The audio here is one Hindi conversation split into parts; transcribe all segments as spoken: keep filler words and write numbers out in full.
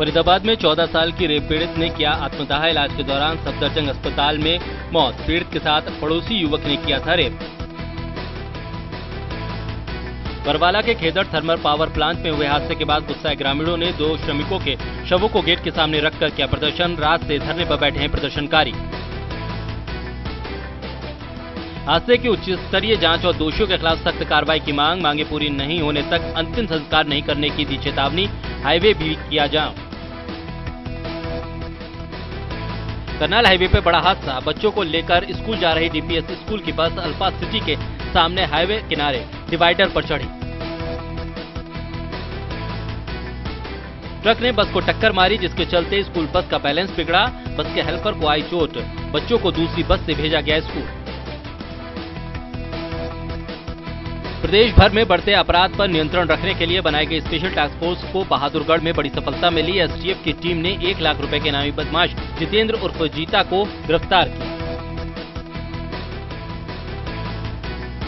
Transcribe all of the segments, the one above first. फरीदाबाद में चौदह साल की रेप पीड़ित ने किया आत्मदाह, इलाज के दौरान सफदरजंग अस्पताल में मौत। पीड़ित के साथ पड़ोसी युवक ने किया था रेप। बरवाला के खेदड़ थर्मल पावर प्लांट में हुए हादसे के बाद गुस्साए ग्रामीणों ने दो श्रमिकों के शवों को गेट के सामने रखकर किया प्रदर्शन। रात से धरने पर बैठे हैं प्रदर्शनकारी। हादसे की उच्च स्तरीय जांच और दोषियों के खिलाफ सख्त कार्रवाई की मांग। मांगे पूरी नहीं होने तक अंतिम संस्कार नहीं करने की दी चेतावनी। हाईवे भी किया जाम। करनाल हाईवे पर बड़ा हादसा। बच्चों को लेकर स्कूल जा रही डी पी एस स्कूल की बस अल्पा सिटी के सामने हाईवे किनारे डिवाइडर पर चढ़ी। ट्रक ने बस को टक्कर मारी, जिसके चलते स्कूल बस का बैलेंस बिगड़ा। बस के हेल्पर को आई चोट। बच्चों को दूसरी बस से भेजा गया स्कूल। प्रदेश भर में बढ़ते अपराध पर नियंत्रण रखने के लिए बनाई गई स्पेशल टास्क फोर्स को बहादुरगढ़ में बड़ी सफलता मिली। एस टी एफ की टीम ने एक लाख रुपए के नामी बदमाश जितेंद्र उर्फ जीता को गिरफ्तार किया।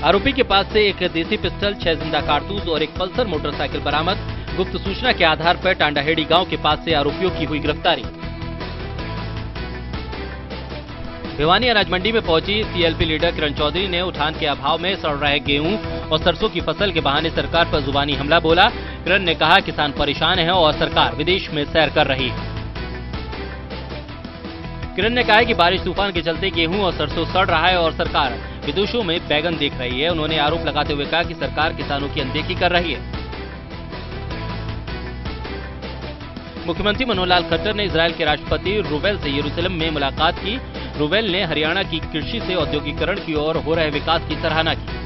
आरोपी के पास से एक देसी पिस्टल, छह जिंदा कारतूस और एक पल्सर मोटरसाइकिल बरामद। गुप्त सूचना के आधार पर टांडाहेड़ी गांव के पास से आरोपियों की हुई गिरफ्तारी। भिवानी अनाज मंडी में पहुंची C L P leader Kiran Chaudhary ने उठान के अभाव में सड़ रहे गेहूं और सरसों की फसल के बहाने सरकार पर जुबानी हमला बोला। किरण ने कहा किसान परेशान है और सरकार विदेश में सैर कर रही है। किरण ने कहा कि बारिश तूफान के चलते गेहूं और सरसों सड़ रहा है और सरकार विदेशों में बैगन देख रही है। उन्होंने आरोप लगाते हुए कहा कि सरकार किसानों की अनदेखी कर रही है। मुख्यमंत्री मनोहर लाल खट्टर ने इजरायल के राष्ट्रपति रूवेल से यरूशलेम में मुलाकात की। रूवेल ने हरियाणा की कृषि से औद्योगिकरण की ओर हो रहे विकास की सराहना की।